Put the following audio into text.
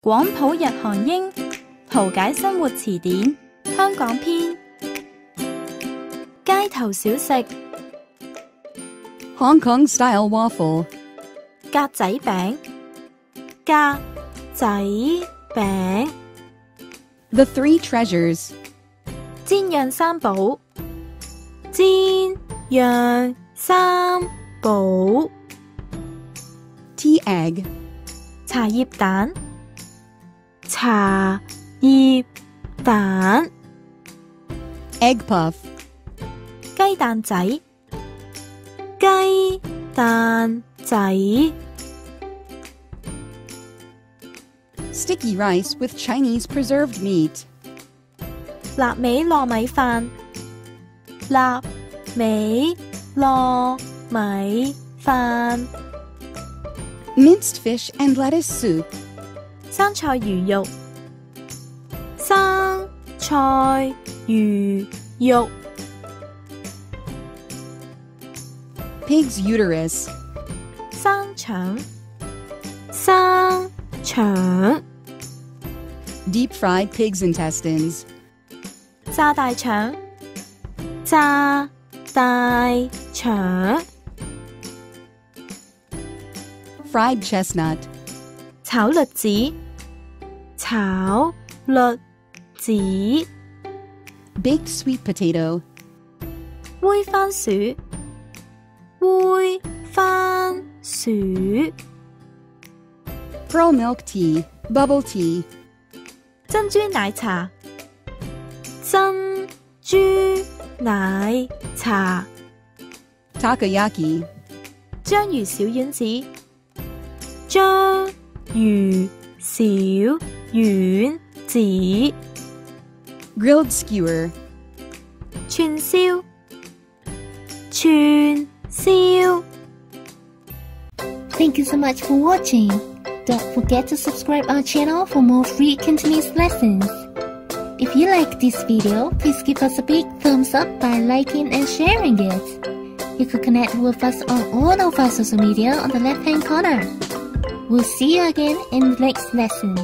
廣普日韓英葡解生活詞典香港篇。街頭小食 Hong Kong Style Waffle 格仔餅格仔餅 The Three Treasures 煎釀三寶煎釀三寶 Tea Egg 茶葉蛋茶葉蛋 Egg Puff 雞蛋仔雞蛋仔 Sticky Rice with Chinese Preserved Meat 臘味糯米飯臘味糯米飯 Minced Fish and Lettuce Soup生菜魚肉生菜魚肉 Pig's uterus 生腸生腸 Deep fried pig's intestines 炸大腸炸大腸 Fried chestnut 炒栗子炒栗子 Baked sweet potato 煨番薯煨番薯 Pearl milk tea, bubble tea 珍珠奶茶珍珠奶茶 Takoyaki 章魚小丸子章魚小丸子 Grilled skewer 串燒串燒 Thank you so much for watching. Don't forget to subscribe our channel for more free Cantonese lessons. If you like this video, please give us a big thumbs up by liking and sharing it. You can connect with us on all of our social media on the left-hand corner. We'll see you again in the next lesson.